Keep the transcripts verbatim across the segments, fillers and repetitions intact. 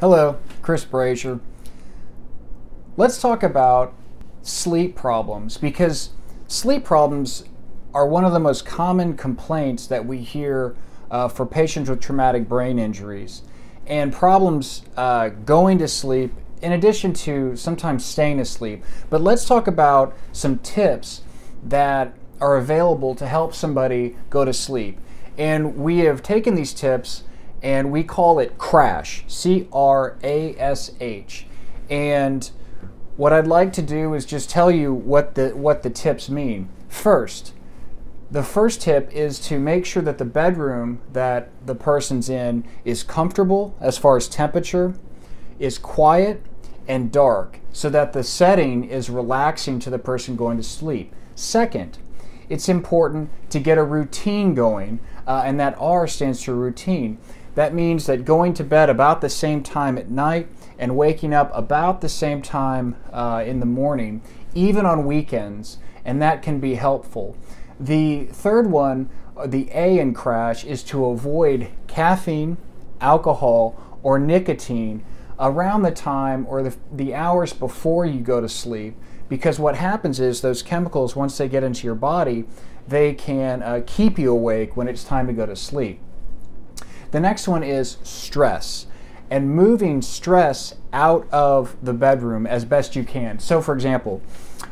Hello, Chris Brasure. Let's talk about sleep problems, because sleep problems are one of the most common complaints that we hear uh, for patients with traumatic brain injuries. And problems uh, going to sleep, in addition to sometimes staying asleep. But let's talk about some tips that are available to help somebody go to sleep. And we have taken these tips and we call it CRASH, C R A S H. And what I'd like to do is just tell you what the, what the tips mean. First, the first tip is to make sure that the bedroom that the person's in is comfortable as far as temperature, is quiet and dark, so that the setting is relaxing to the person going to sleep. Second, it's important to get a routine going, uh, and that R stands for routine. That means that going to bed about the same time at night and waking up about the same time uh, in the morning, even on weekends, and that can be helpful. The third one, the A in CRASH, is to avoid caffeine, alcohol, or nicotine around the time or the, the hours before you go to sleep, because what happens is those chemicals, once they get into your body, they can uh, keep you awake when it's time to go to sleep. The next one is stress, and moving stress out of the bedroom as best you can. So for example,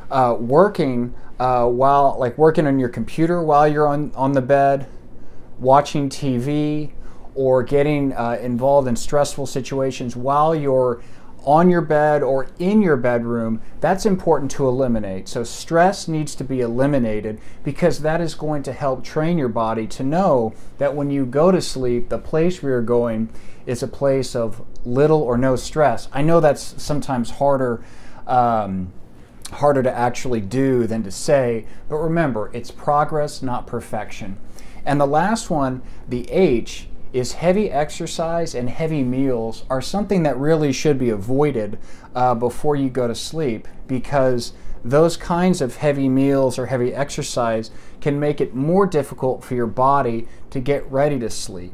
uh, working uh, while, like working on your computer while you're on, on the bed, watching T V, or getting uh, involved in stressful situations while you're on your bed or in your bedroom, that's important to eliminate. So stress needs to be eliminated, because that is going to help train your body to know that when you go to sleep, the place we are going is a place of little or no stress. I know that's sometimes harder, um, harder to actually do than to say, but remember, it's progress, not perfection. And the last one, the H, is heavy exercise and heavy meals are something that really should be avoided uh, before you go to sleep, because those kinds of heavy meals or heavy exercise can make it more difficult for your body to get ready to sleep.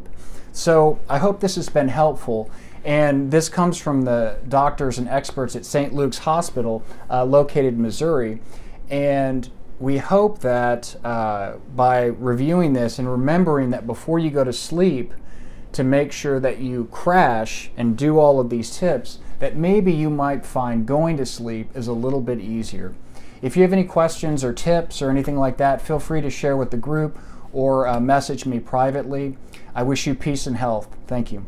So I hope this has been helpful, and this comes from the doctors and experts at Saint Luke's Hospital, uh, located in Missouri, and we hope that uh, by reviewing this and remembering that before you go to sleep, to make sure that you crash and do all of these tips, that maybe you might find going to sleep is a little bit easier. If you have any questions or tips or anything like that, feel free to share with the group or uh, message me privately. I wish you peace and health. Thank you.